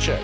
check.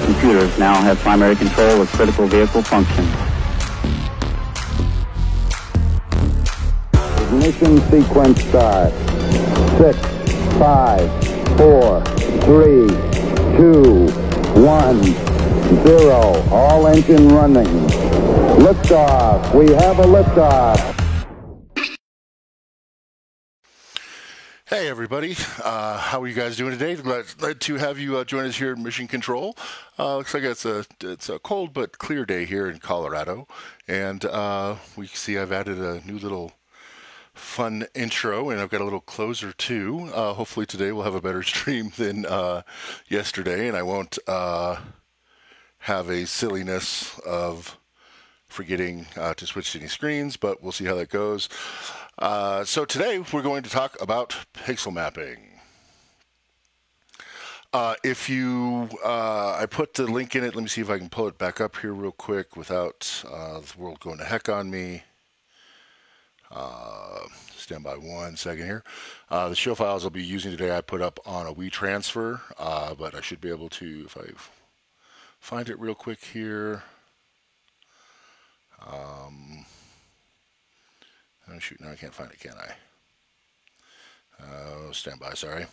Computers now have primary control of critical vehicle functions. Ignition sequence start. 6, 5, 4, 3, 2, 1, 0. All engine running. Liftoff. We have a liftoff. Hey everybody, how are you guys doing today? Glad to have you join us here at Mission Control. Looks like it's a cold but clear day here in Colorado, and we see I've added a new little fun intro, and I've got a little closer too. Hopefully today we'll have a better stream than yesterday, and I won't have a silliness of forgetting to switch to any screens, but we'll see how that goes. So today we're going to talk about pixel mapping. I put the link in it. Let me see if I can pull it back up here real quick without the world going to heck on me. Stand by one second here. The show files I'll be using today I put up on a WeTransfer, but I should be able to, if I find it real quick here. Oh shoot, no, I can't find it, can I? Stand by, sorry.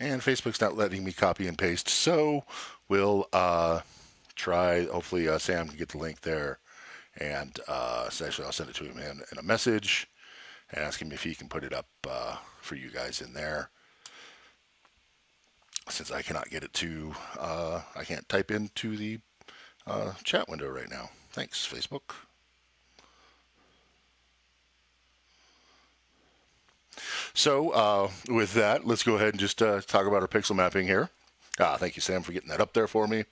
And Facebook's not letting me copy and paste, so we'll try. Hopefully, Sam can get the link there, And so actually I'll send it to him in a message and ask him if he can put it up for you guys in there. Since I cannot get it to, I can't type into the chat window right now. Thanks, Facebook. So with that, let's go ahead and just talk about our pixel mapping here. Thank you, Sam, for getting that up there for me.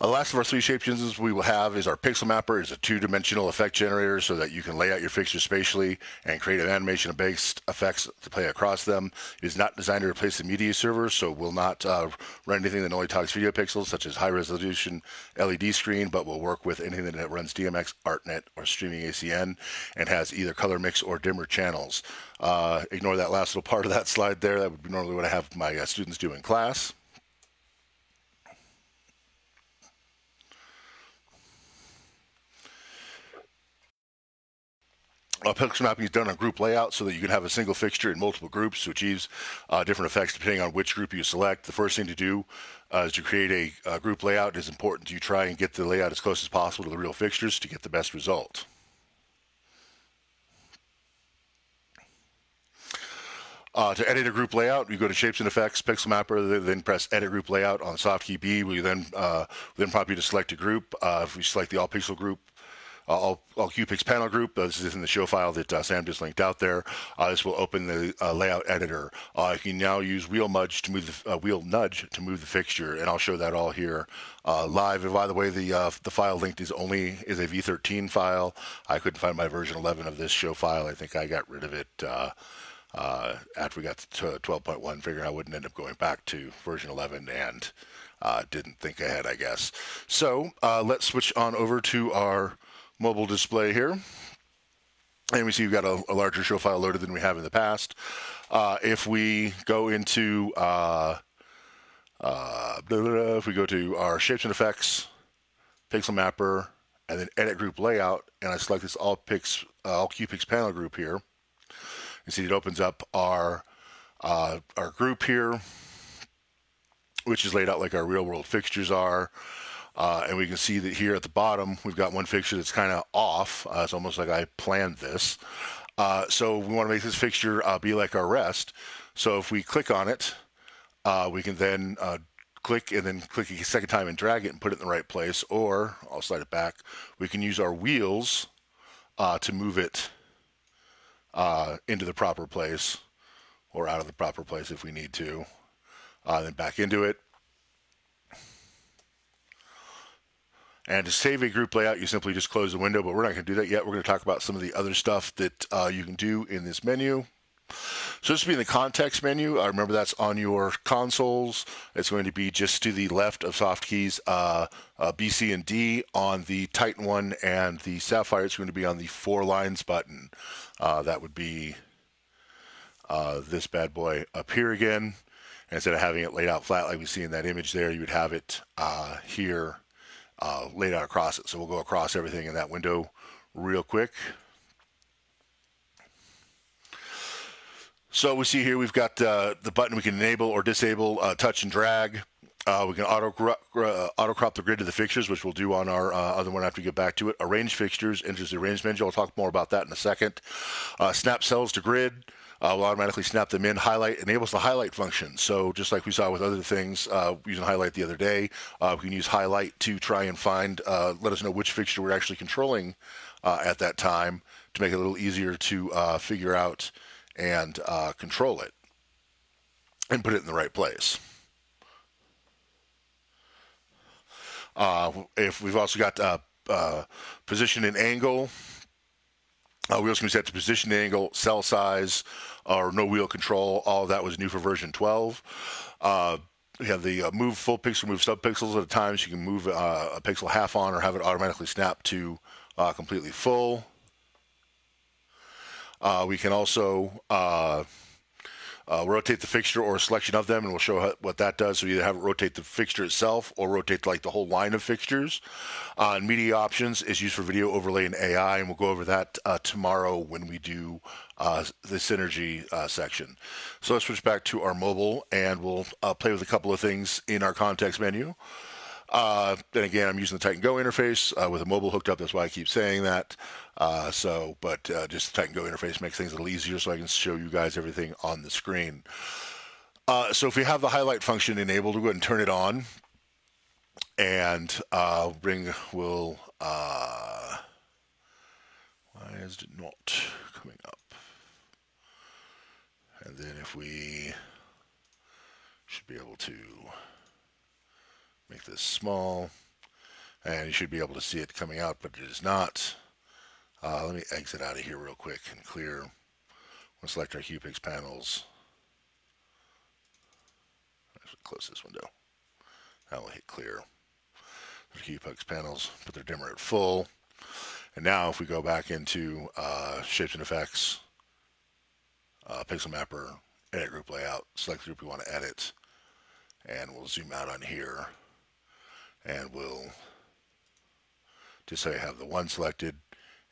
The last of our three shape engines we will have is our Pixel Mapper. It's a two-dimensional effect generator so that you can lay out your fixtures spatially and create an animation based effects to play across them. It is not designed to replace the media server, so will not run anything that only talks video pixels, such as high-resolution LED screen, but will work with anything that runs DMX, ArtNet, or streaming ACN, and has either color mix or dimmer channels. Ignore that last little part of that slide there. That would be normally what I have my students do in class. Pixel mapping is done on group layout so that you can have a single fixture in multiple groups to achieve different effects depending on which group you select. The first thing to do is to create a group layout. It is important to try and get the layout as close as possible to the real fixtures to get the best result. To edit a group layout, you go to Shapes and Effects, Pixel Mapper, then press Edit Group Layout on soft key B. We then prompt you to select a group. If we select the All Pixel group, All Q-Pix panel group. This is in the show file that Sam just linked out there. This will open the layout editor. You can now use wheel nudge to move the fixture, and I'll show that all here live. And by the way, the file linked is a V13 file. I couldn't find my version 11 of this show file. I think I got rid of it after we got to 12.1, figuring I wouldn't end up going back to version 11 and didn't think ahead, I guess. So let's switch on over to our mobile display here, and we see we've got a larger show file loaded than we have in the past. If we go into if we go to our Shapes and Effects, Pixel Mapper, and then Edit Group Layout, and I select this all Q-Pix panel group here, you see it opens up our group here, which is laid out like our real world fixtures are. And we can see that here at the bottom, we've got one fixture that's kind of off. It's almost like I planned this. So we want to make this fixture be like our rest. So if we click on it, we can then click and then click a second time and drag it and put it in the right place. Or I'll slide it back. We can use our wheels to move it into the proper place or out of the proper place if we need to. Then back into it. And to save a group layout, you simply just close the window, but we're not going to do that yet. We're going to talk about some of the other stuff that you can do in this menu. So this will be in the context menu. Remember, that's on your consoles. It's going to be just to the left of soft keys B, C, and D. On the Titan 1 and the Sapphire, it's going to be on the 4 lines button. That would be this bad boy up here again. And instead of having it laid out flat like we see in that image there, you would have it here. Laid out across it. So we'll go across everything in that window real quick. So we see here we've got the button we can enable or disable, touch and drag. We can auto crop the grid of the fixtures, which we'll do on our other one after we get back to it. Arrange fixtures enters the arrange menu. I'll talk more about that in a second. Snap cells to grid. We'll automatically snap them in. Highlight enables the highlight function. So just like we saw with other things using highlight the other day, we can use highlight to try and find, let us know which fixture we're actually controlling at that time to make it a little easier to figure out and control it and put it in the right place. If we've also got position and angle. We also can set to position angle, cell size, or no wheel control. All of that was new for version 12. We have the move full pixel, move subpixels at a time, so you can move a pixel half on or have it automatically snap to completely full. We can also rotate the fixture or a selection of them, and we'll show how, what that does. So you either have it rotate the fixture itself or rotate like the whole line of fixtures. And media options is used for video overlay and AI, and we'll go over that tomorrow when we do the Synergy section. So let's switch back to our mobile, and we'll play with a couple of things in our context menu. Then again, I'm using the Titan Go interface with a mobile hooked up. That's why I keep saying that. But just the Titan Go interface makes things a little easier so I can show you guys everything on the screen. So if we have the highlight function enabled, we'll go ahead and turn it on. And why is it not coming up? And then if we should be able to make this small, and you should be able to see it coming out, but it is not. Let me exit out of here real quick and clear. We'll select our Q-Pix panels. Let's close this window. Now we'll hit clear. The Q-Pix panels, put their dimmer at full. And now if we go back into Shapes and Effects, Pixel Mapper, Edit Group Layout, select the group we want to edit, and we'll zoom out on here. And we'll just say I have the one selected,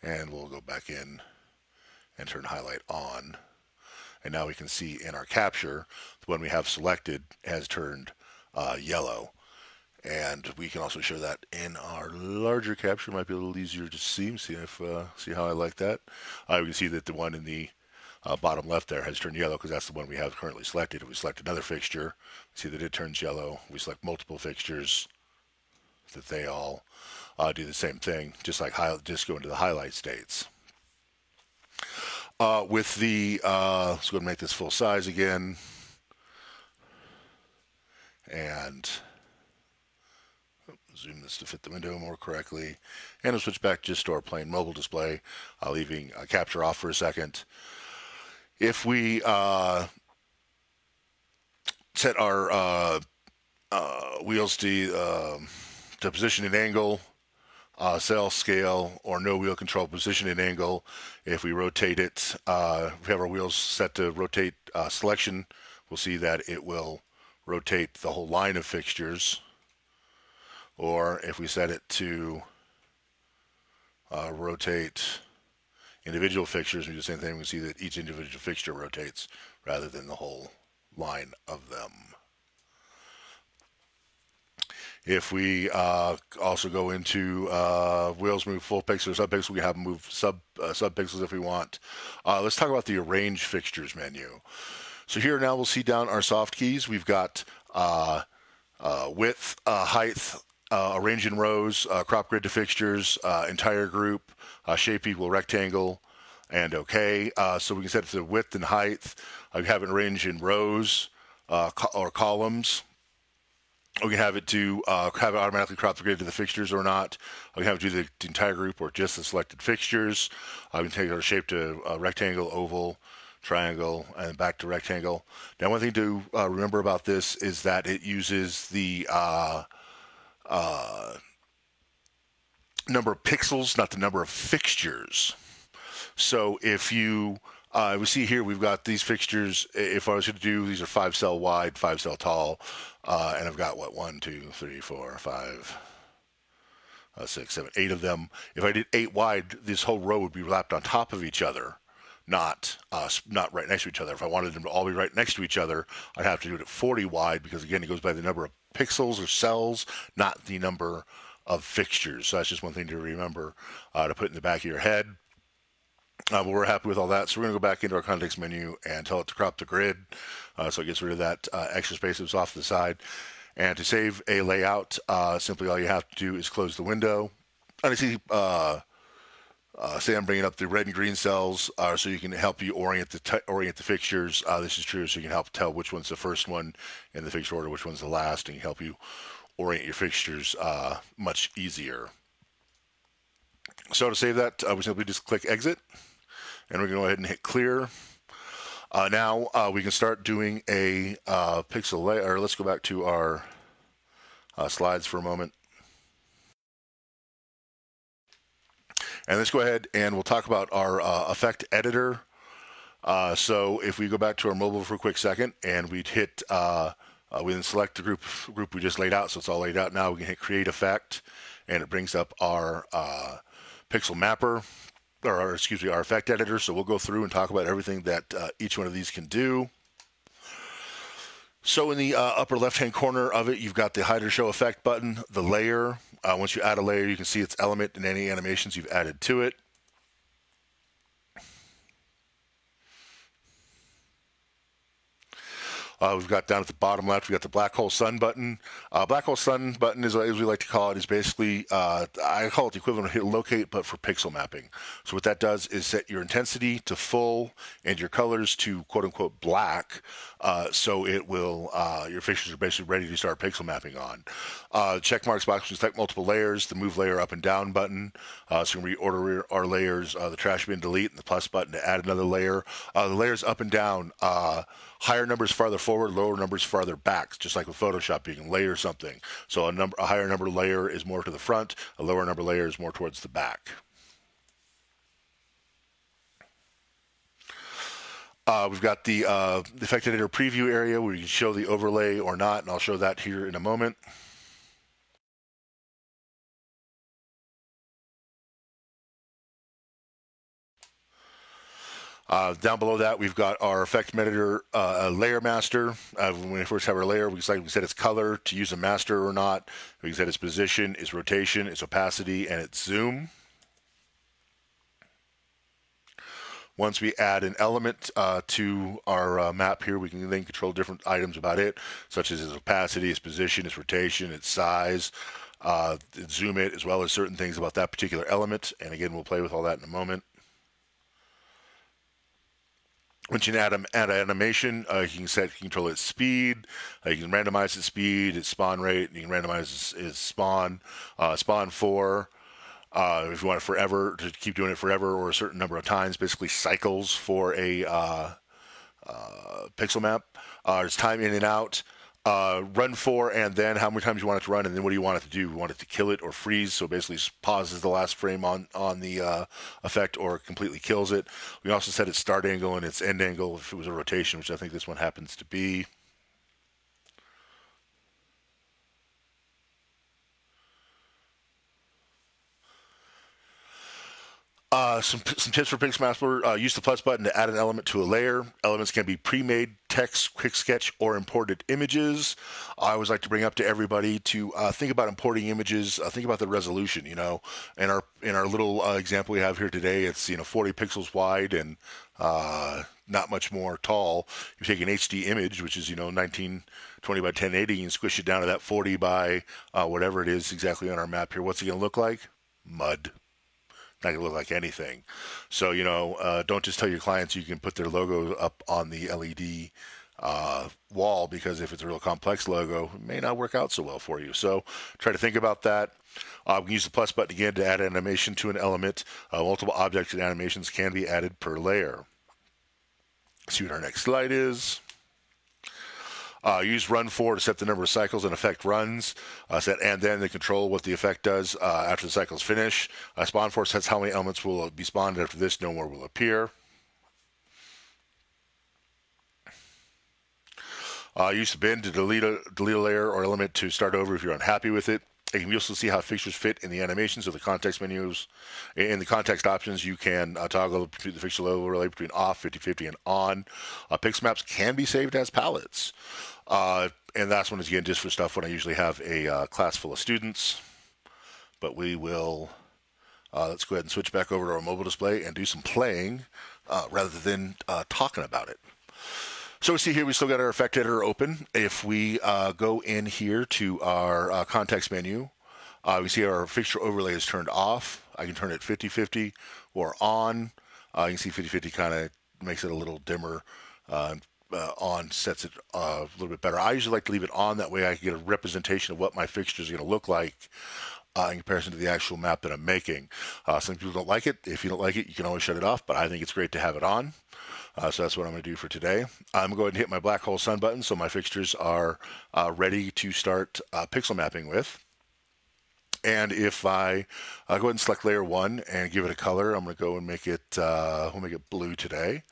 and we'll go back in and turn highlight on. And now we can see in our capture, the one we have selected has turned yellow. And we can also show that in our larger capture. It might be a little easier to see. See how I like that. We can see that the one in the bottom left there has turned yellow because that's the one we have currently selected. If we select another fixture, see that it turns yellow. We select multiple fixtures, that they all do the same thing, just like just go into the highlight states. With the let's go ahead and make this full size again, and zoom this to fit the window more correctly, and I'll switch back just to our plain mobile display, leaving capture off for a second. If we set our wheels to position and angle, cell, scale, or no wheel control, position and angle. If we rotate it, if we have our wheels set to rotate selection, we'll see that it will rotate the whole line of fixtures. Or if we set it to rotate individual fixtures, we do the same thing, we see that each individual fixture rotates rather than the whole line of them. If we also go into wheels, move full pixel or subpixel, we have move subpixels if we want. Let's talk about the Arrange Fixtures menu. So here now we'll see down our soft keys. We've got width, height, arrange in rows, crop grid to fixtures, entire group, shape equal rectangle, and OK. So we can set it to width and height. We have it arranged in rows or columns. We can have it do have it automatically crop the grid to the fixtures or not. We can have it do the entire group or just the selected fixtures. We can take our shape to rectangle, oval, triangle, and back to rectangle. Now, one thing to remember about this is that it uses the number of pixels, not the number of fixtures. So if you we see here we've got these fixtures. If I was going to do these are 5-cell wide, 5-cell tall, and I've got what 1, 2, 3, 4, 5, 6, 7, 8 of them. If I did 8 wide, this whole row would be wrapped on top of each other, not right next to each other. If I wanted them to all be right next to each other, I'd have to do it at 40 wide because again, it goes by the number of pixels or cells, not the number of fixtures. So that's just one thing to remember to put in the back of your head. But we're happy with all that, so we're going to go back into our context menu and tell it to crop the grid, so it gets rid of that extra space that's off to the side. And to save a layout, simply all you have to do is close the window. And I see Sam bringing up the red and green cells, so you can help you orient the fixtures. This is true, so you can help tell which one's the first one in the fixture order, which one's the last, and help you orient your fixtures much easier. So to save that, we simply just click Exit. And we're going to go ahead and hit clear. Now we can start doing a pixel layer. Let's go back to our slides for a moment. And let's go ahead and we'll talk about our effect editor. So if we go back to our mobile for a quick second and we'd hit, we then select the group we just laid out. So it's all laid out now. We can hit create effect and it brings up our pixel mapper, or excuse me, our effect editor. So we'll go through and talk about everything that each one of these can do. So in the upper left-hand corner of it, you've got the hide or show effect button, the layer. Once you add a layer, you can see its element and any animations you've added to it. We've got down at the bottom left, we've got the black hole sun button. Black hole sun button, as we like to call it, is basically, I call it the equivalent of hit locate, but for pixel mapping. So what that does is set your intensity to full and your colors to quote unquote black. So it will, your fixtures are basically ready to start pixel mapping on. Check marks, boxes, select multiple layers, the move layer up and down button. So we can reorder our layers, the trash bin delete, and the plus button to add another layer. The layers up and down, higher numbers farther forward, lower numbers farther back, just like with Photoshop, you can layer something. So a higher number layer is more to the front, a lower number layer is more towards the back. We've got the effect editor preview area where you can show the overlay or not, and I'll show that here in a moment. Down below that, we've got our effect editor layer master. When we first have our layer, we can set its color to use a master or not. We can set its position, its rotation, its opacity, and its zoom. Once we add an element to our map here, we can then control different items about it, such as its opacity, its position, its rotation, its size, its zoom in, as well as certain things about that particular element. And again, we'll play with all that in a moment. Once you add an animation, you can control its speed, you can randomize its speed, its spawn rate, and you can randomize its spawn, spawn 4, if you want it forever, to keep doing it forever or a certain number of times, basically cycles for a pixel map. It's time in and out, run for, and then how many times you want it to run, and then what do you want it to do? We want it to kill it or freeze, so basically pauses the last frame on the effect or completely kills it. We also set its start angle and its end angle if it was a rotation, which I think this one happens to be. Some tips for Pixel Master. Use the plus button to add an element to a layer. Elements can be pre-made text, quick sketch, or imported images. I always like to bring up to everybody to think about importing images. Think about the resolution. You know, in our little example we have here today, it's 40 pixels wide and not much more tall. You take an HD image, which is 1920 by 1080, and squish it down to that 40 by whatever it is exactly on our map here. What's it going to look like? Mud. Not going to look like anything. So, don't just tell your clients you can put their logo up on the LED wall, because if it's a real complex logo, it may not work out so well for you. So try to think about that. We can use the plus button again to add animation to an element. Multiple objects and animations can be added per layer. Let's see what our next slide is. Use run for to set the number of cycles and effect runs. Set and then to control what the effect does after the cycles finish. Spawn for sets how many elements will be spawned after this. No more will appear. Use the bin to delete a layer or element to start over if you're unhappy with it. You can also see how fixtures fit in the animation. So the context menus, in the context options, you can toggle the fixture level relay between off, 50/50, and on. Pixel maps can be saved as palettes. And that's one is, again, just for stuff when I usually have a class full of students. But we will, let's go ahead and switch back over to our mobile display and do some playing rather than talking about it. So we see here we still got our effect editor open. If we go in here to our context menu, we see our fixture overlay is turned off. I can turn it 50/50 or on. You can see 50/50 kind of makes it a little dimmer. On sets it a little bit better. I usually like to leave it on. That way I can get a representation of what my fixture is going to look like in comparison to the actual map that I'm making. Some people don't like it. If you don't like it, you can always shut it off, but I think it's great to have it on. So that's what I'm going to do for today. I'm going to hit my black hole sun button so my fixtures are ready to start pixel mapping with. And if I go ahead and select layer 1 and give it a color, I'm going to go and make it, we'll make it blue today.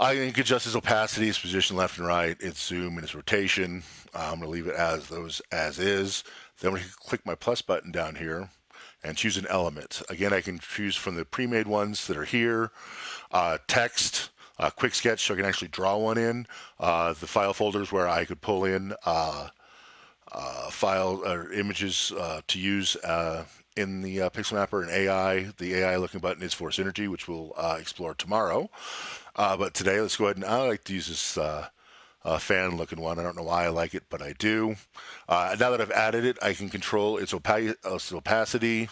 You can adjust its opacity, its position left and right, its zoom, and its rotation. I'm going to leave it as those as is. Then I'm going to click my plus button down here and choose an element. Again, I can choose from the pre-made ones that are here, text, quick sketch, so I can actually draw one in, the file folders where I could pull in file or images to use in the Pixel Mapper, and AI. The AI looking button is for Synergy, which we'll explore tomorrow. But today, let's go ahead and I like to use this fan looking one. I don't know why I like it, but I do. Now that I've added it, I can control its opacity.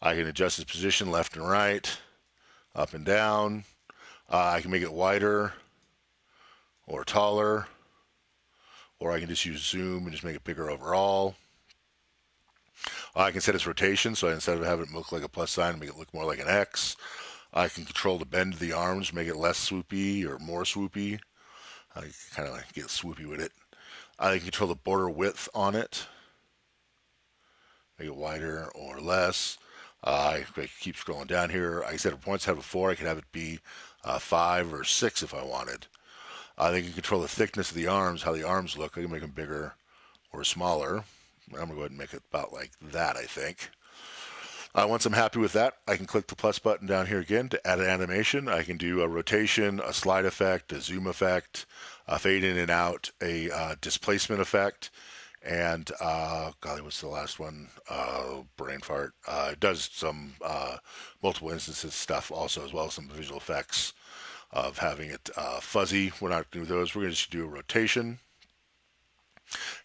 I can adjust its position left and right, up and down. I can make it wider or taller, or I can just use zoom and just make it bigger overall. I can set its rotation, so instead of having it look like a plus sign, make it look more like an X. I can control the bend of the arms, make it less swoopy or more swoopy. I kind of like get swoopy with it. I can control the border width on it, make it wider or less. I can keep scrolling down here. I can set it points, have it 4. I could have it be 5 or 6 if I wanted. They can control the thickness of the arms, how the arms look. I can make them bigger or smaller. I'm going to go ahead and make it about like that, I think. Once I'm happy with that, I can click the plus button down here again to add an animation. I can do a rotation, a slide effect, a zoom effect, a fade in and out, a displacement effect, and, golly, what's the last one? Brain fart. It does some multiple instances stuff also, as well as some visual effects of having it fuzzy. We're not going to do those. We're going to just do a rotation.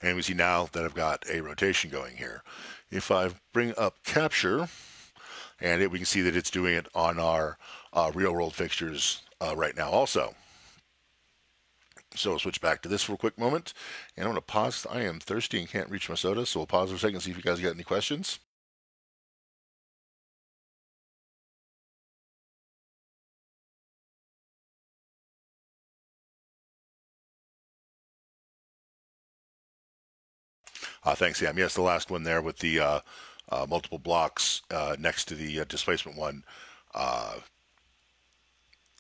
And we see now that I've got a rotation going here. If I bring up capture, and we can see that it's doing it on our real-world fixtures right now also. So we'll switch back to this for a quick moment. And I'm going to pause. I am thirsty and can't reach my soda, so we'll pause for a second and see if you guys got any questions. Thanks, Sam. Yes, the last one there with the multiple blocks next to the displacement one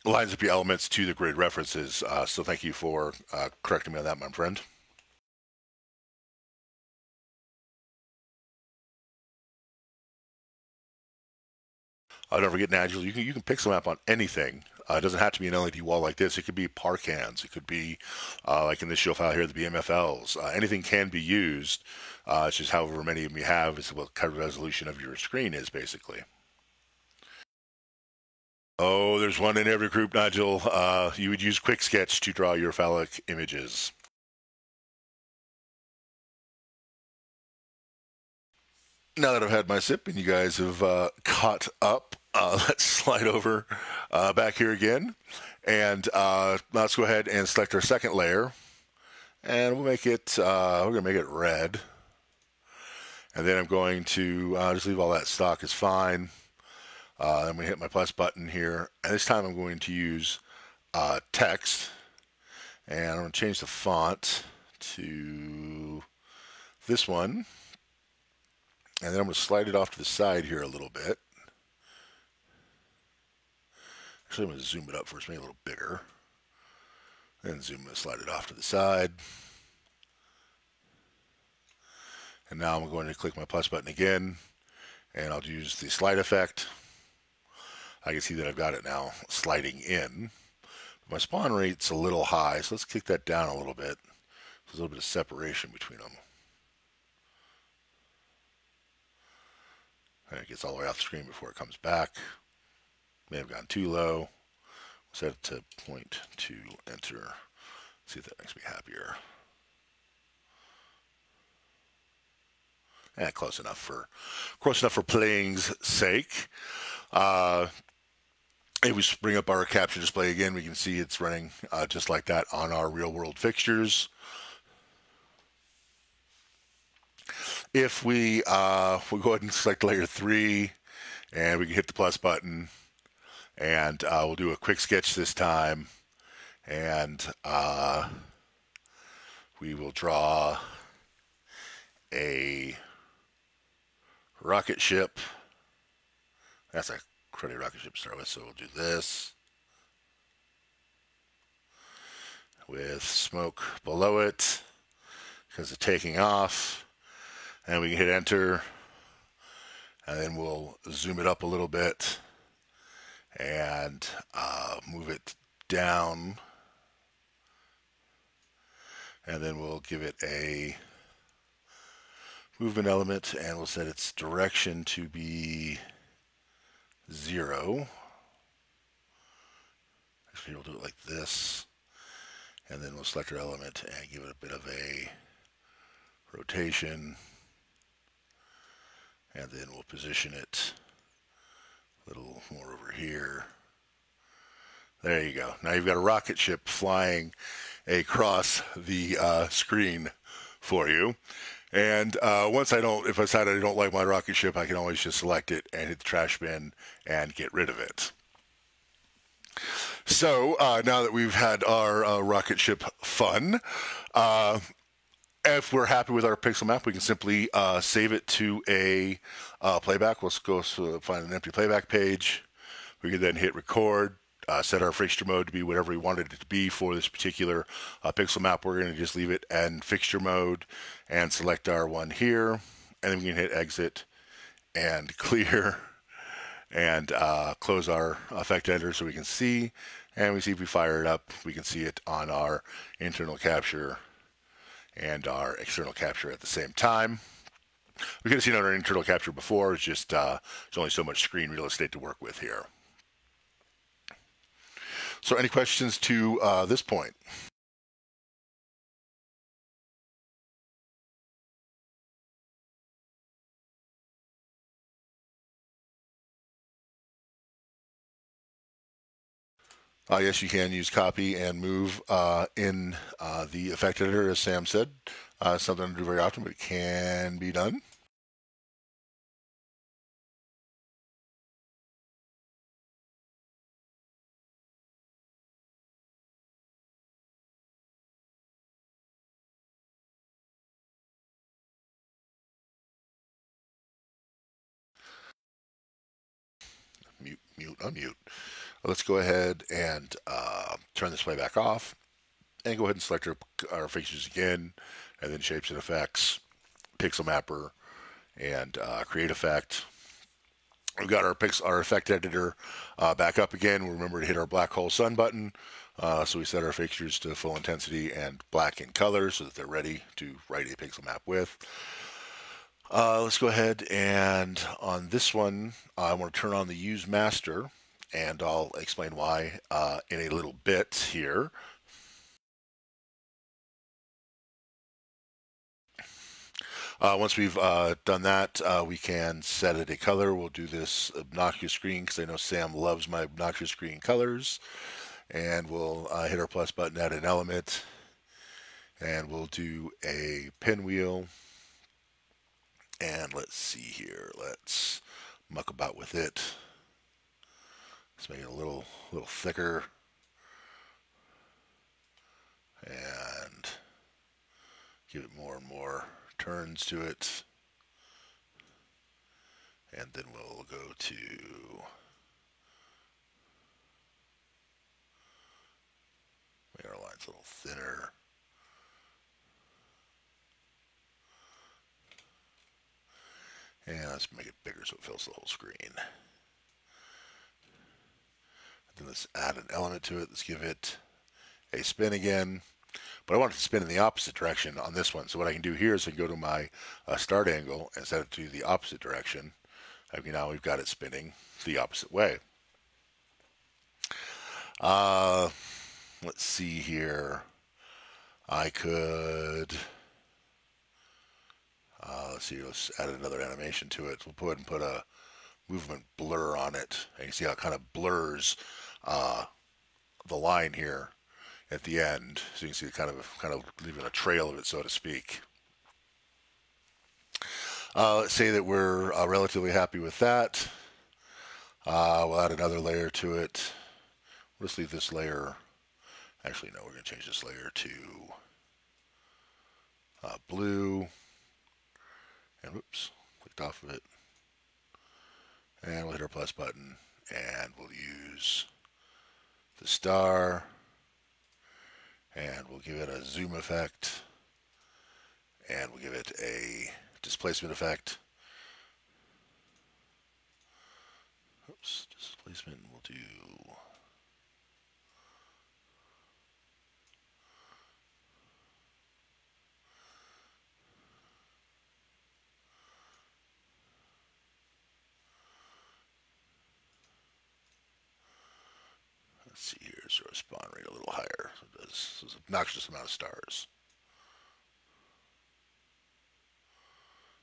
lines up your elements to the grid references. So thank you for correcting me on that, my friend. Don't forget, Nigel, you can pixel map on anything. It doesn't have to be an LED wall like this. It could be parkans. It could be, like in this show file here, the BMFLs. Anything can be used. It's just however many of them you have is what kind of resolution of your screen is, basically. Oh, there's one in every group, Nigel. You would use Quick Sketch to draw your phallic images. Now that I've had my sip and you guys have caught up, let's slide over back here again, and let's go ahead and select our second layer, and we'll make it we're gonna make it red, and then I'm going to just leave all that stock is fine. I'm gonna hit my plus button here, and this time I'm going to use text, and I'm gonna change the font to this one, and then I'm gonna slide it off to the side here a little bit. Actually, I'm going to zoom it up first, make it a little bigger. Then zoom and slide it off to the side. And now I'm going to click my plus button again, and I'll use the slide effect. I can see that I've got it now sliding in. My spawn rate's a little high, so let's kick that down a little bit. There's a little bit of separation between them. And it gets all the way off the screen before it comes back. May have gone too low. Set it to 0.2. Enter. See if that makes me happier. And close enough for playing's sake. If we bring up our capture display again, we can see it's running just like that on our real-world fixtures. If we we'll go ahead and select layer 3, and we can hit the plus button. And we'll do a quick sketch this time, and we will draw a rocket ship. That's a cruddy rocket ship to start with, so we'll do this. with smoke below it because of taking off, and we can hit enter, and then we'll zoom it up a little bit and move it down, and then we'll give it a movement element, and we'll set its direction to be 0. Actually, we'll do it like this, and then we'll select our element and give it a bit of a rotation, and then we'll position it a little more over here. There you go. Now you've got a rocket ship flying across the screen for you. And once if I decide I don't like my rocket ship, I can always just select it and hit the trash bin and get rid of it. So now that we've had our rocket ship fun, if we're happy with our pixel map, we can simply save it to a playback. Let's go find an empty playback page. We can then hit record. Set our fixture mode to be whatever we wanted it to be for this particular pixel map. We're going to just leave it in fixture mode and select our one here, and then we can hit exit and clear and close our effect editor so we can see. And we see if we fire it up, we can see it on our internal capture and our external capture at the same time. We could have seen on our internal capture before. It's just there's only so much screen real estate to work with here. So any questions to this point? Yes, you can use copy and move in the effect editor, as Sam said. Something I don't do very often, but it can be done. Mute, unmute. Let's go ahead and turn this playback off, and go ahead and select our fixtures again, and then shapes and effects, pixel mapper, and create effect. We've got our effect editor back up again. We'll remember to hit our black hole sun button, so we set our fixtures to full intensity and black in color so that they're ready to write a pixel map with. Let's go ahead and on this one, I want to turn on the Use Master, and I'll explain why in a little bit here. Once we've done that, we can set it a color. We'll do this obnoxious green because I know Sam loves my obnoxious green colors. And we'll hit our plus button, add an element, and we'll do a pinwheel. And let's see here. Let's muck about with it. Let's make it a little thicker. And give it more and more turns to it. And then we'll go to make our lines a little thinner. And let's make it bigger so it fills the whole screen. And then let's add an element to it. Let's give it a spin again. But I want it to spin in the opposite direction on this one. So what I can do here is I can go to my start angle and set it to the opposite direction. Okay, now we've got it spinning the opposite way. Let's see here. I could... let's see, let's add another animation to it. We'll go ahead and put a movement blur on it. And you can see how it kind of blurs the line here at the end. So you can see it kind of leaving a trail of it, so to speak. Let's say that we're relatively happy with that. We'll add another layer to it. We'll just leave this layer. Actually, no, we're going to change this layer to blue. And whoops, clicked off of it. And we'll hit our plus button, and we'll use the star, and we'll give it a zoom effect, and we'll give it a displacement effect. Oops, displacement, we'll do... Let's see here, so our spawn rate a little higher. So this is an obnoxious amount of stars.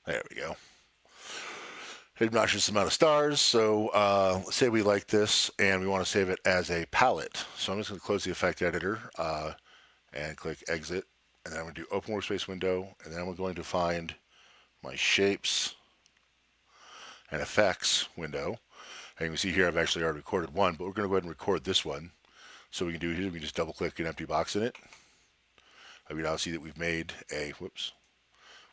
There we go. Obnoxious amount of stars. So let's say we like this and we want to save it as a palette. So I'm just going to close the effect editor and click exit. And then I'm going to do open workspace window. And then I'm going to find my shapes and effects window. And you can see here I've actually already recorded one, but we're going to go ahead and record this one. So we can do here, we can just double click an empty box in it. I mean, I'll see that we've made a, whoops,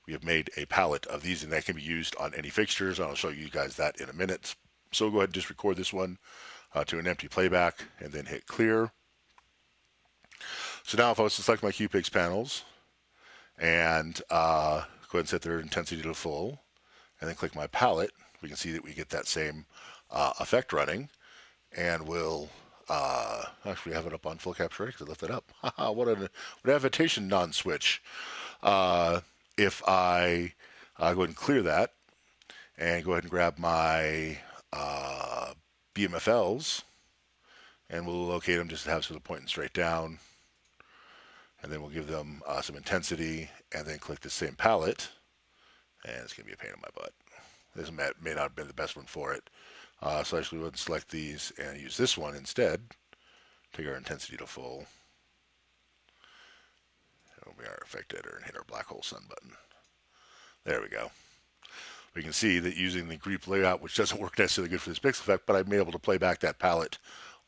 we have made a palette of these, and that can be used on any fixtures. I'll show you guys that in a minute. So we'll go ahead and just record this one to an empty playback and then hit clear. So now if I was to select my Q-Pix panels and go ahead and set their intensity to full and then click my palette, we can see that we get that same effect running, and we'll actually have it up on full capture because I left that up. Haha, what an agitation non-switch. If I go ahead and clear that and go ahead and grab my BMFLs, and we'll locate them just to have sort of pointing straight down, and then we'll give them some intensity and then click the same palette, and it's gonna be a pain in my butt. This may not have been the best one for it. So I actually would select these and use this one instead. Take our intensity to full. It'll be our effect editor and hit our black hole sun button. There we go. We can see that using the group layout, which doesn't work necessarily good for this pixel effect, but I've been able to play back that palette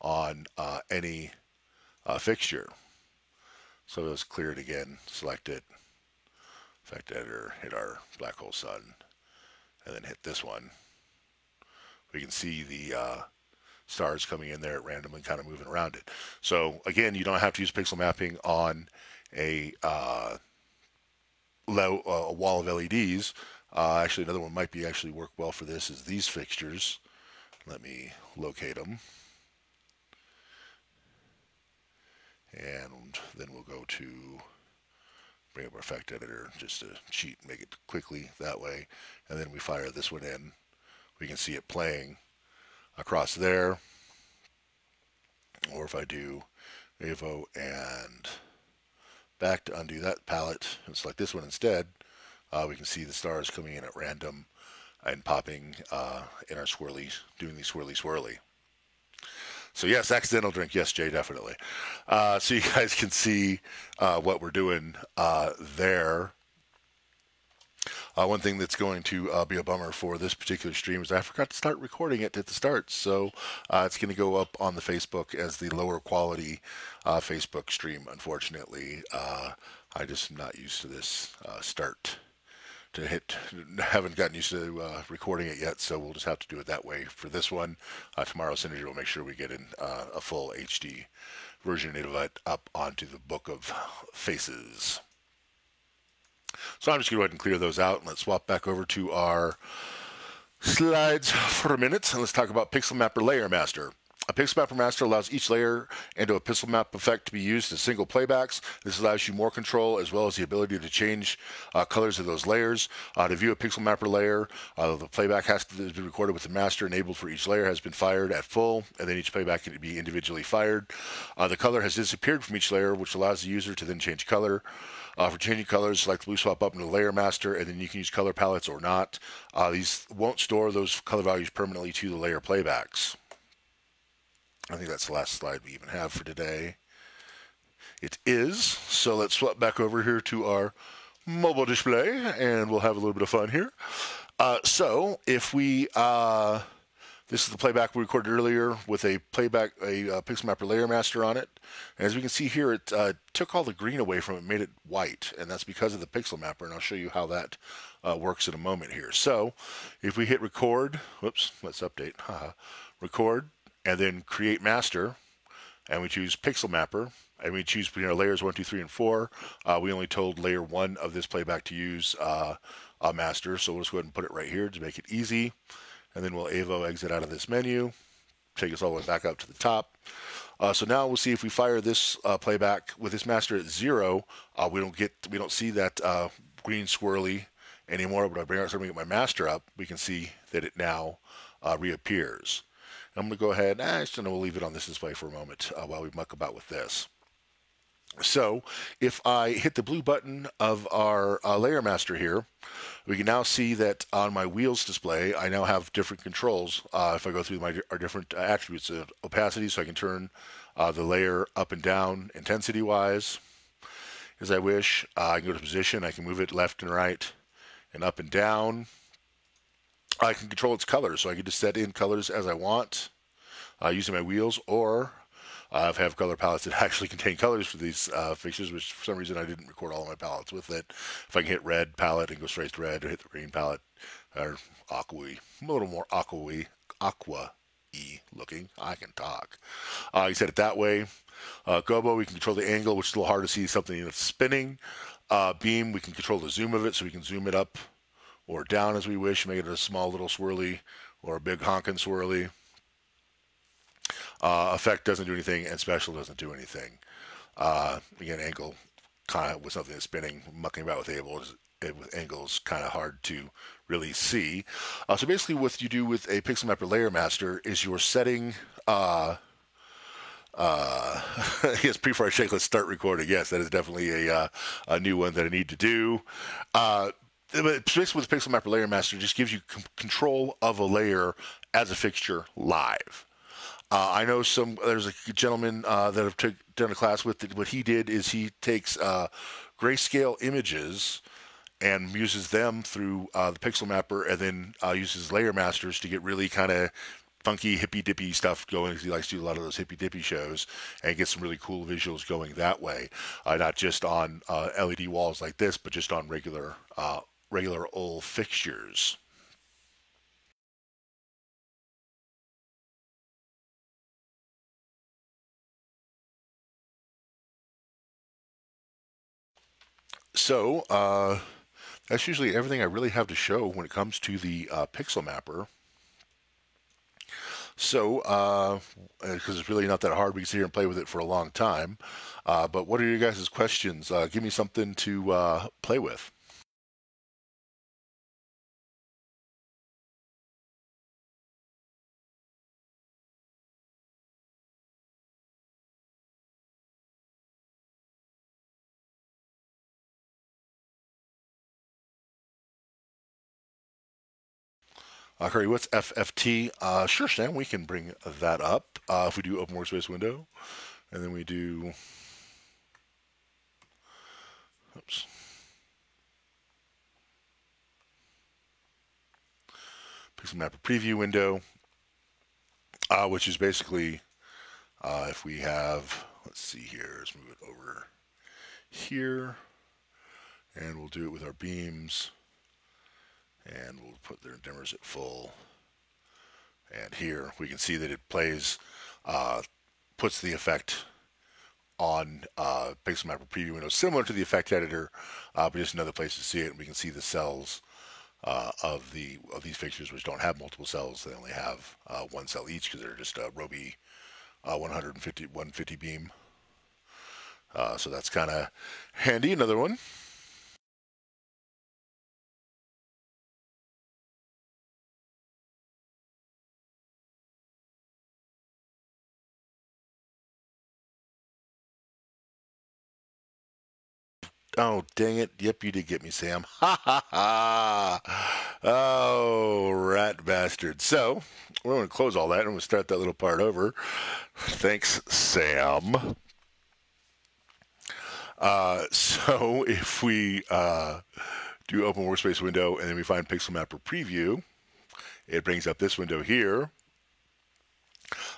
on any fixture. So let's clear it again, select it, effect editor, hit our black hole sun, and then hit this one. We can see the stars coming in there at random and kind of moving around it. So again, you don't have to use pixel mapping on a wall of LEDs. Actually, another one might be actually work well for this is these fixtures. Let me locate them. And then we'll go to bring up our effect editor just to cheat, make it quickly that way. And then we fire this one in. We can see it playing across there. Or if I do Avo and back to undo that palette and select this one instead, we can see the stars coming in at random and popping in our swirly, doing the swirly. So yes, accidental drink. Yes, Jay, definitely. So you guys can see what we're doing there. One thing that's going to be a bummer for this particular stream is I forgot to start recording it at the start. So it's going to go up on the Facebook as the lower quality Facebook stream. Unfortunately, I just am not used to this start to hit. Haven't gotten used to recording it yet. So we'll just have to do it that way for this one. Tomorrow, Synergy will make sure we get in a full HD version of it up onto the Book of Faces. So I'm just going to go ahead and clear those out, and let's swap back over to our slides for a minute, and let's talk about Pixel Mapper Layer Master. A Pixel Mapper Master allows each layer into a pixel map effect to be used as single playbacks. This allows you more control as well as the ability to change colors of those layers. To view a Pixel Mapper layer, the playback has to be recorded with the master enabled for each layer has been fired at full, and then each playback can be individually fired. The color has disappeared from each layer, which allows the user to then change color. For changing colors, select the blue swap button to Layer Master, and then you can use color palettes or not. These won't store those color values permanently to the layer playbacks. I think that's the last slide we even have for today. It is. So let's swap back over here to our mobile display, and we'll have a little bit of fun here. So if we... this is the playback we recorded earlier with a playback, a Pixel Mapper Layer Master on it. And as we can see here, it took all the green away from it, made it white, and that's because of the Pixel Mapper. And I'll show you how that works in a moment here. So if we hit record, whoops, let's update, haha, record, and then create master, and we choose Pixel Mapper, and we choose between our layers 1, 2, 3, and 4. We only told layer 1 of this playback to use a master, so we'll just go ahead and put it right here to make it easy. And then we'll Avo exit out of this menu, take us all the way back up to the top. So now we'll see if we fire this playback with this master at 0, we don't see that green swirly anymore. But when I bring my master up, we can see that it now reappears. And I'm going to go ahead and we'll leave it on this display for a moment while we muck about with this. So if I hit the blue button of our layer master here, we can now see that on my wheels display, I now have different controls. If I go through our different attributes of opacity, so I can turn the layer up and down intensity wise as I wish. I can go to position, I can move it left and right and up and down. I can control its colors, so I can just set in colors as I want using my wheels, or I have color palettes that actually contain colors for these fixtures, which for some reason I didn't record all of my palettes with it. If I can hit red palette and go straight to red, or hit the green palette, or aqua-y, a little more aqua-y looking. I can talk. You set it that way. Gobo, we can control the angle, which is a little hard to see something that's spinning. Beam, we can control the zoom of it, so we can zoom it up or down as we wish, make it a small little swirly or a big honkin' swirly. Effect doesn't do anything, and special doesn't do anything. Again, angle kind of with something that's spinning, mucking about with angles, kind of hard to really see. So basically, what you do with a Pixel Mapper Layer Master is you're setting. Yes, before I shake, let's start recording. Yes, that is definitely a new one that I need to do. But basically, with Pixel Mapper Layer Master, it just gives you control of a layer as a fixture live. I know there's a gentleman that I've done a class with. That what he did is he takes grayscale images and uses them through the Pixel Mapper, and then uses layer masters to get really kind of funky, hippy-dippy stuff going. He likes to do a lot of those hippy-dippy shows and get some really cool visuals going that way, not just on LED walls like this, but just on regular old fixtures. So that's usually everything I really have to show when it comes to the Pixel Mapper. So because it's really not that hard, we can sit here and play with it for a long time. But what are your guys' questions? Give me something to play with. Curry, what's FFT? Sure, Sam, we can bring that up if we do open workspace window, and then we do. Oops. Pixel Mapper preview window, which is basically if we have. Let's see here. Let's move it over here, and we'll do it with our beams. And we'll put their dimmers at full. And here we can see that it plays, puts the effect on Pixel Mapper preview window, similar to the effect editor, but just another place to see it. And we can see the cells of these fixtures, which don't have multiple cells; they only have one cell each because they're just a Roby 150 beam. So that's kind of handy. Another one. Oh, dang it. Yep, you did get me, Sam. Ha, ha, ha. Oh, rat bastard. So, we're going to close all that and we'll start that little part over. Thanks, Sam. So, if we do open workspace window and then we find Pixel Mapper Preview, it brings up this window here.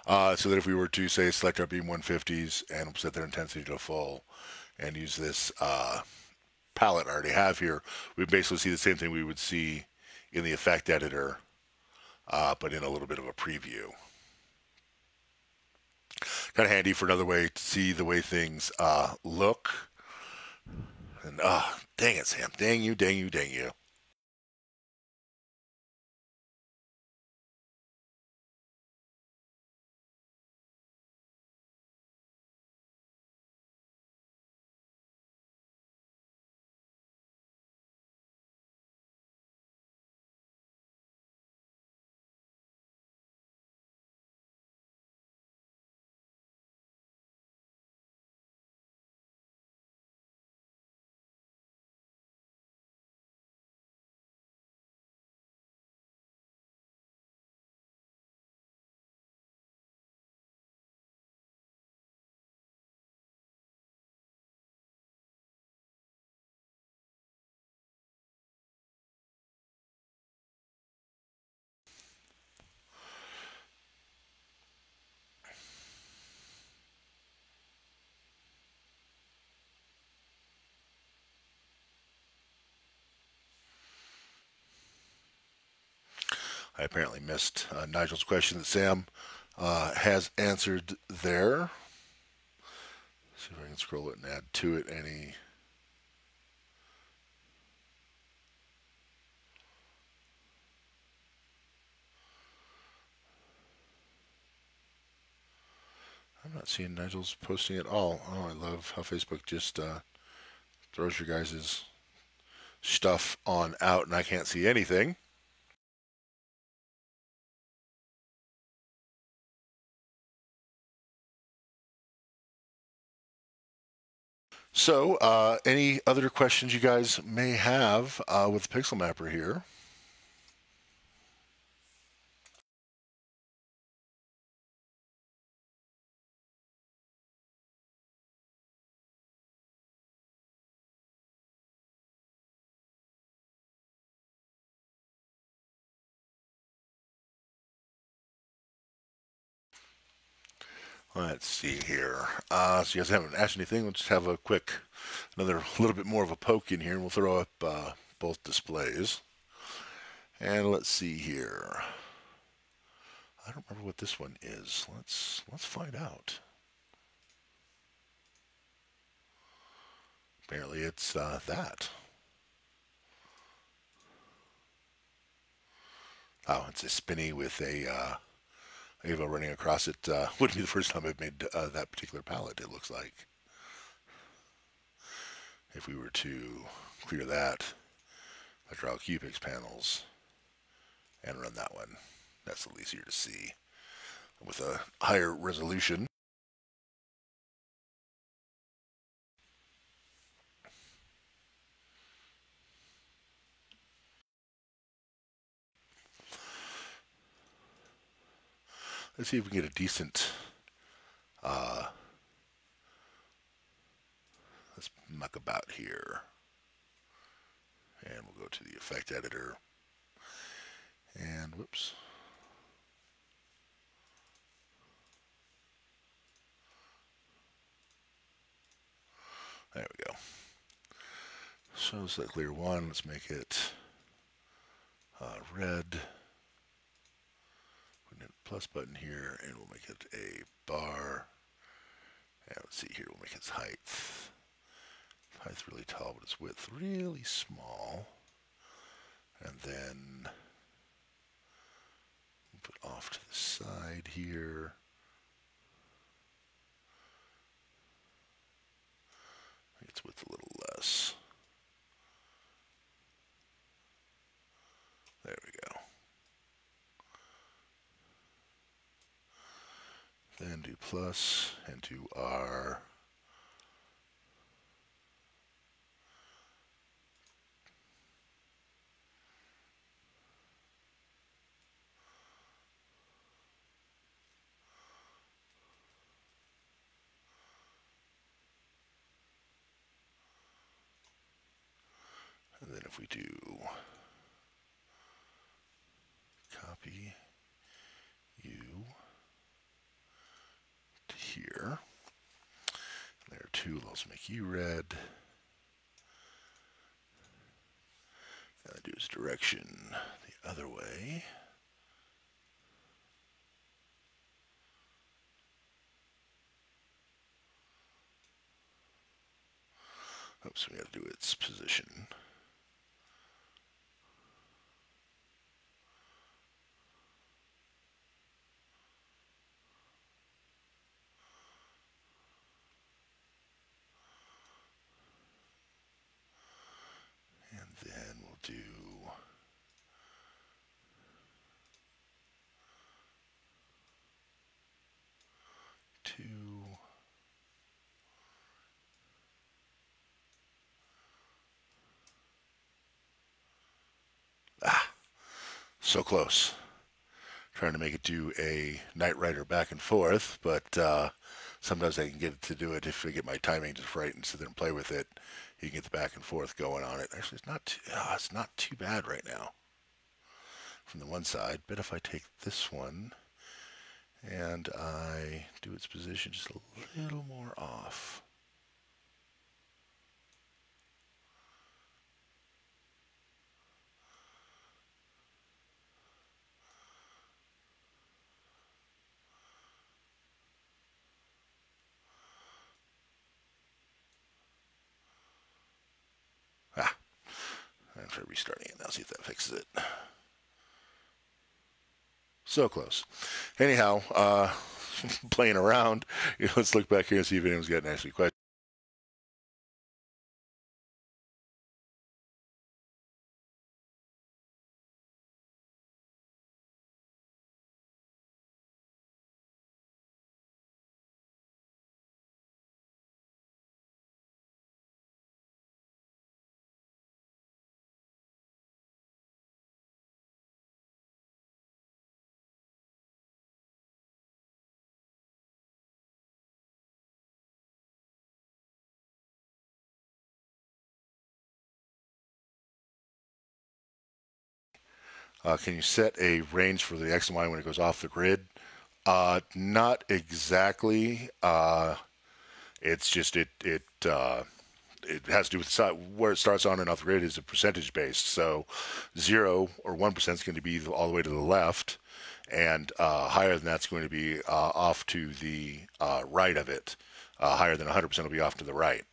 So that if we were to, say, select our beam 150s and set their intensity to full, and use this palette I already have here, we basically see the same thing we would see in the effect editor, but in a little bit of a preview. kind of handy for another way to see the way things look. And dang it, Sam. Dang you, dang you, dang you. I apparently missed Nigel's question that Sam has answered there. Let's see if I can scroll it and add to it any. I'm not seeing Nigel's posting at all. Oh, I love how Facebook just throws your guys' stuff on out and I can't see anything. So, any other questions you guys may have with Pixel Mapper here? Let's see here. So you guys haven't asked anything. We'll just have a quick, another little bit more of a poke in here, and we'll throw up both displays. And let's see here. I don't remember what this one is. Let's find out. Apparently, it's that. Oh, it's a spinny with a. Avo running across it would be the first time I've made that particular palette, it looks like. If we were to clear that, I draw Q-Pix panels and run that one. That's a little easier to see with a higher resolution. Let's see if we can get a decent, let's muck about here. And we'll go to the effect editor. And whoops. There we go. So let's select layer one. Let's make it red. Plus button here, and we'll make it a bar. And let's see here, we'll make its height. Height's really tall, but its width really small. And then we'll put off to the side here. Make its width a little less. There we go. Then do plus and do R. And then if we do copy U. Here. And there too, we'll also make you red. And I do its direction the other way. Oops, we got to do its position. So close. Trying to make it do a Knight Rider back and forth, but sometimes I can get it to do it if I get my timing just right and sit there and play with it. You can get the back and forth going on it. Actually, it's not too bad right now from the one side. But if I take this one and I do its position just a little more off. Try restarting it now, see if that fixes it. So close. Anyhow, playing around, you know, let's look back here and see if anyone's got an actual question. Can you set a range for the X and Y when it goes off the grid? Not exactly. It's just it has to do with where it starts on and off the grid is a percentage based. So 0 or 1% is going to be all the way to the left, and higher than that's going to be off to the right of it. Higher than 100% will be off to the right.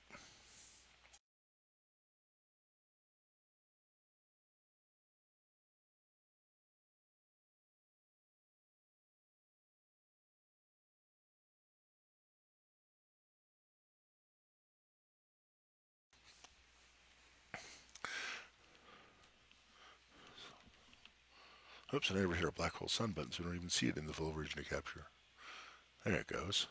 Oops, I never hit our black hole sun button, so we don't even see it in the full region of capture. There it goes.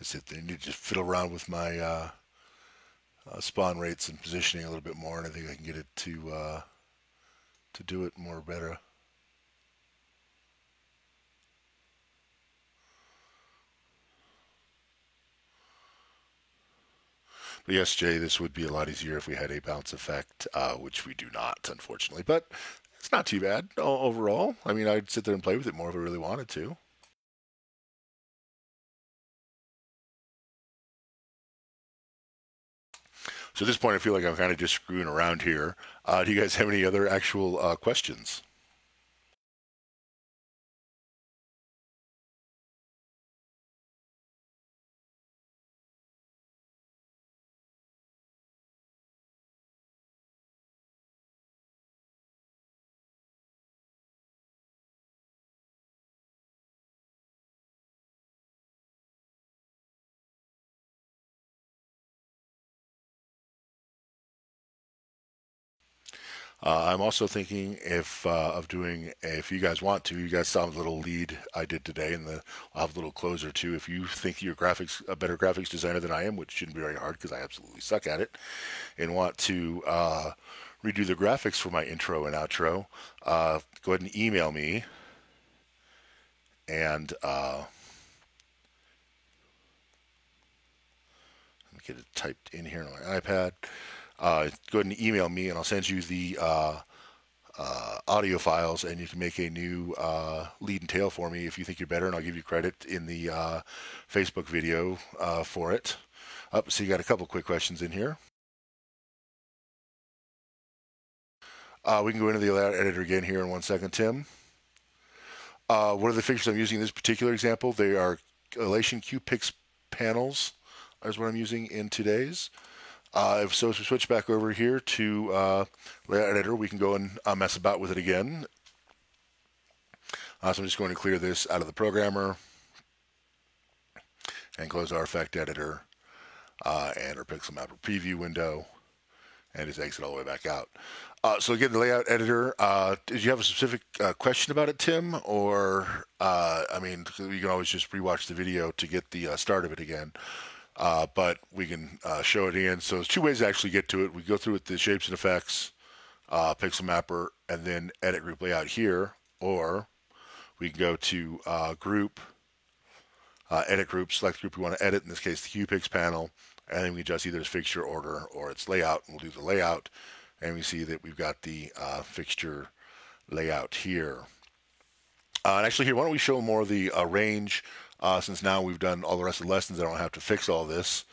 I need to just fiddle around with my spawn rates and positioning a little bit more, and I think I can get it to do it more better. Yes, Jay, this would be a lot easier if we had a bounce effect, which we do not, unfortunately. But it's not too bad overall. I mean, I'd sit there and play with it more if I really wanted to. So at this point, I feel like I'm kind of just screwing around here. Do you guys have any other actual questions? I'm also thinking if you guys want to, you guys saw the little lead I did today, and I'll have a little closer too. If you think you're a better graphics designer than I am, which shouldn't be very hard because I absolutely suck at it, and want to redo the graphics for my intro and outro, go ahead and email me, and let me get it typed in here on my iPad. Go ahead and email me, and I'll send you the audio files, and you can make a new lead and tail for me if you think you're better, and I'll give you credit in the Facebook video for it. So you got a couple quick questions in here. We can go into the layout editor again here in 1 second, Tim. What are the fixtures I'm using in this particular example? They are Elation Q-Pix panels is what I'm using in today's. So if we switch back over here to layout editor, we can go and mess about with it again. So I'm just going to clear this out of the programmer and close our effect editor and our Pixel Mapper preview window and just exit all the way back out. So again, the layout editor, did you have a specific question about it, Tim? Or, I mean, you can always just rewatch the video to get the start of it again. But we can show it again. So there's two ways to actually get to it. We go through with the shapes and effects, Pixel Mapper, and then edit group layout here. Or we can go to group, edit group, select group we want to edit, in this case the Q-Pix panel, and then we adjust either its fixture order or its layout, and we'll do the layout. And we see that we've got the fixture layout here. And actually here, why don't we show more of the range, since now we've done all the rest of the lessons, I don't have to fix all this.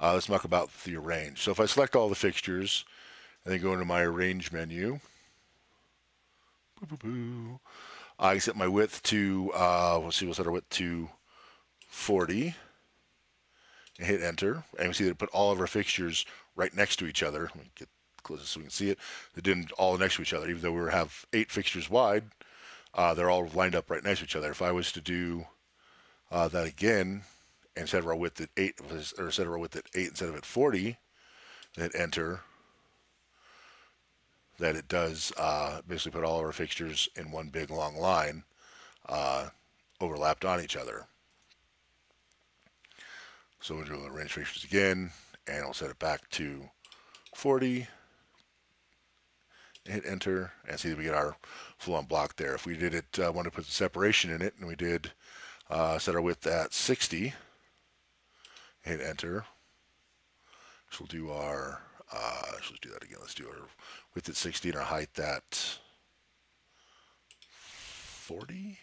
Let's talk about the arrange. So if I select all the fixtures and then go into my arrange menu, I set my width to, we'll set our width to 40 and hit enter. And we see that it put all of our fixtures right next to each other. Let me get closest so we can see it. They didn't all next to each other. Even though we have 8 fixtures wide, they're all lined up right next to each other. If I was to do that again and set our width at 8, or set our width at 8 instead of at 40, then enter, that it does basically put all of our fixtures in one big long line overlapped on each other. So we'll do the range fixtures again, and we'll set it back to 40, hit enter, and see that we get our full-on block there. If we did it, wanted to put the separation in it, and we did set our width at 60, hit enter. So we'll do our, let's do that again. Let's do our width at 60 and our height at 40.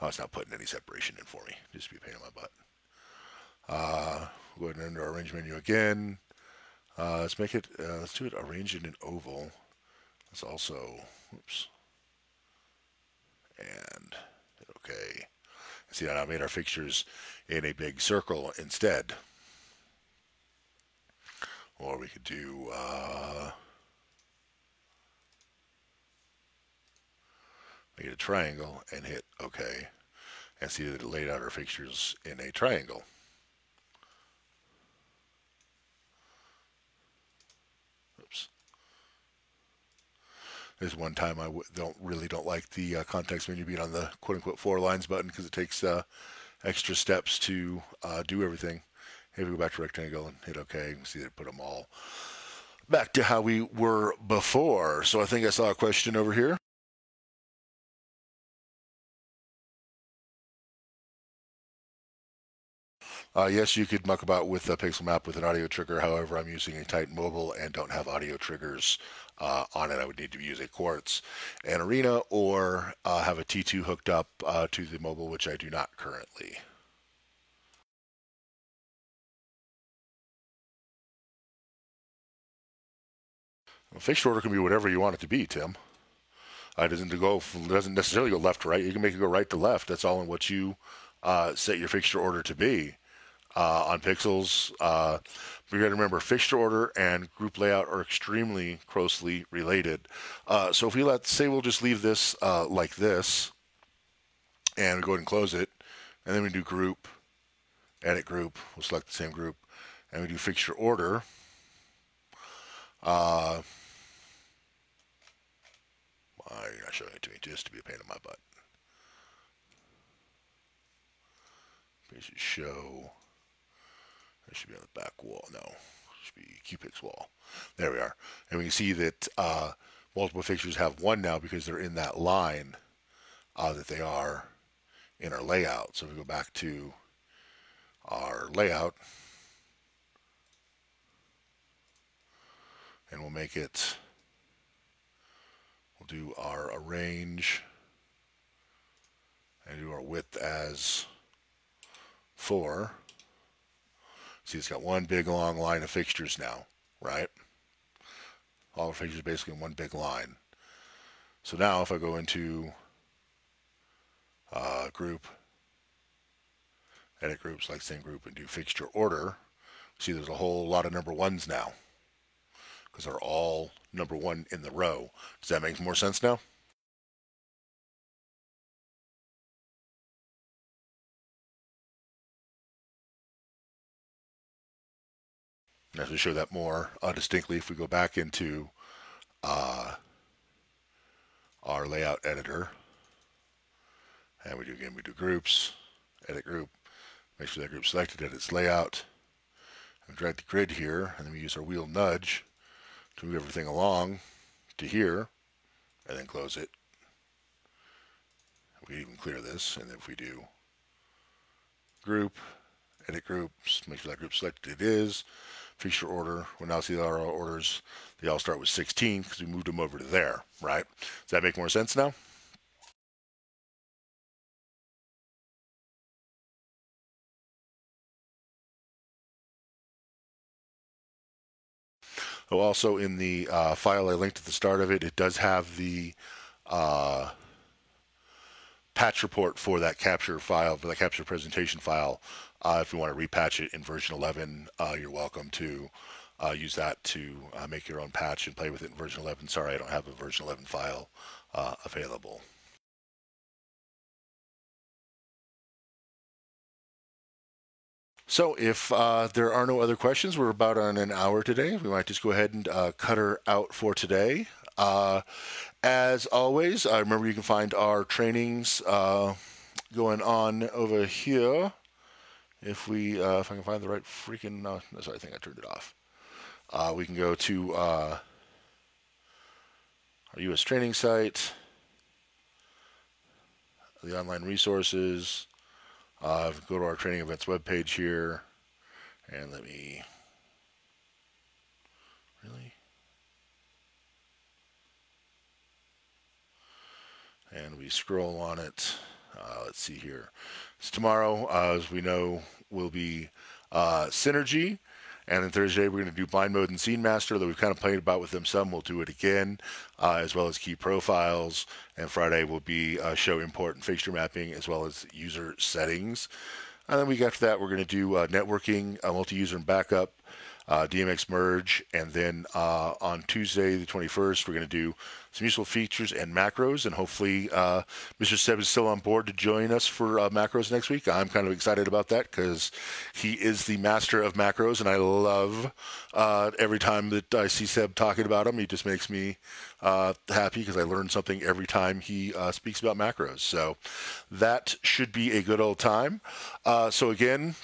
Oh, it's not putting any separation in for me. Just be a pain in my butt. We'll go ahead and enter our arrange menu again. Let's make it, let's do it arranged in an oval. Let's also, oops. And hit OK. See, now I made our fixtures in a big circle instead. Or we could do, make it a triangle and hit OK. And see that it laid out our fixtures in a triangle. Oops. There's one time I really don't like the context menu being on the quote-unquote 4 lines button, because it takes extra steps to do everything. If we go back to rectangle and hit OK, you can see that it put them all back to how we were before. So I think I saw a question over here. Yes, you could muck about with a Pixel Map with an audio trigger. However, I'm using a Titan Mobile and don't have audio triggers on it. I would need to use a Quartz and Arena, or have a T2 hooked up to the mobile, which I do not currently. Well, fixture order can be whatever you want it to be, Tim. It doesn't necessarily go left to right. You can make it go right to left. That's all in what you set your fixture order to be. On pixels, we gotta remember fixture order and group layout are extremely closely related. So if we we'll just leave this like this, and go ahead and close it, and then we do group, edit group, we'll select the same group, and we do fixture order. Why are you not showing it to me? Just to be a pain in my butt. We should show. That should be on the back wall. No, it should be Q-Pix wall. There we are. And we can see that multiple fixtures have one now because they're in that line that they are in our layout. So if we go back to our layout, and we'll make it, we'll do our arrange and do our width as 4. See, it's got one big long line of fixtures now, right? All the fixtures basically in one big line. So now if I go into group, edit group, select same group, and do fixture order, see there's a whole lot of number ones now because they're all number one in the row. Does that make more sense now? I should show that more distinctly if we go back into our layout editor, and we do groups, edit group, make sure that group's selected, edit its layout, and drag the grid here, and then we use our wheel nudge to move everything along to here, and then close it. We can even clear this, and if we do group, edit groups, make sure that group's selected, it is. Fixture order, we'll now see that our orders, they all start with 16 because we moved them over to there, right? Does that make more sense now? Oh, also in the file I linked at the start of it, it does have the patch report for that capture file, for that capture presentation file. If you want to repatch it in version 11, you're welcome to use that to make your own patch and play with it in version 11. Sorry, I don't have a version 11 file available. So if there are no other questions, we're about on an hour today. We might just go ahead and cut her out for today. As always, remember you can find our trainings going on over here. If we, if I can find the right freaking, sorry, I think I turned it off. We can go to our U.S. training site, the online resources. Go to our training events webpage here, and let me. Really? And we scroll on it. Let's see here. So tomorrow, as we know, will be Synergy. And then Thursday, we're going to do Bind Mode and Scene Master, though we've kind of played about with them some. We'll do it again, as well as Key Profiles. And Friday will be Show Import and Fixture Mapping, as well as User Settings. And then we got to that, we're going to do Networking, Multi-User and Backup, DMX Merge. And then on Tuesday, the 21st, we're going to do some useful features and macros, and hopefully Mr. Seb is still on board to join us for macros next week. I'm kind of excited about that because he is the master of macros, and I love every time that I see Seb talking about them. He just makes me happy because I learn something every time he speaks about macros. So that should be a good old time. So again,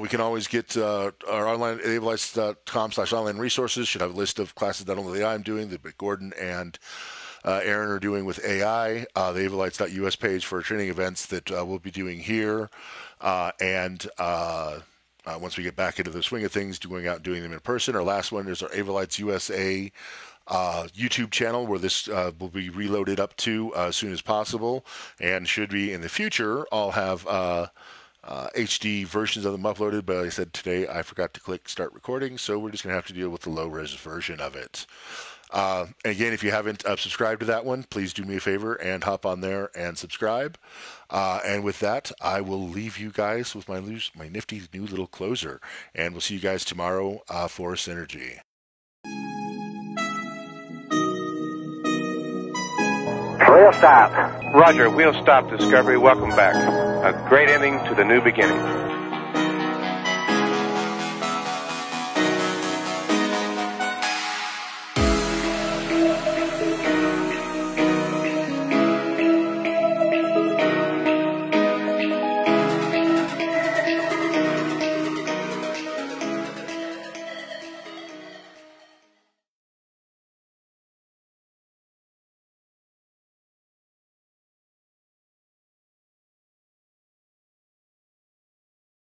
we can always get our online at avolites.com/online resources. Should have a list of classes not only that I'm doing, but Gordon and Aaron are doing with AI. The avolites.us page for training events that we'll be doing here. Once we get back into the swing of things, going out and doing them in person. Our last one is our Avolites USA YouTube channel, where this will be reloaded up to as soon as possible, and should be in the future. I'll have HD versions of them uploaded, but like I said, today I forgot to click start recording, so we're just going to have to deal with the low-res version of it. Again, if you haven't subscribed to that one, please do me a favor and hop on there and subscribe. And with that, I will leave you guys with my nifty new little closer, and we'll see you guys tomorrow for Synergy. Wheel stop. Roger, wheel stop, Discovery. Welcome back. A great ending to the new beginning.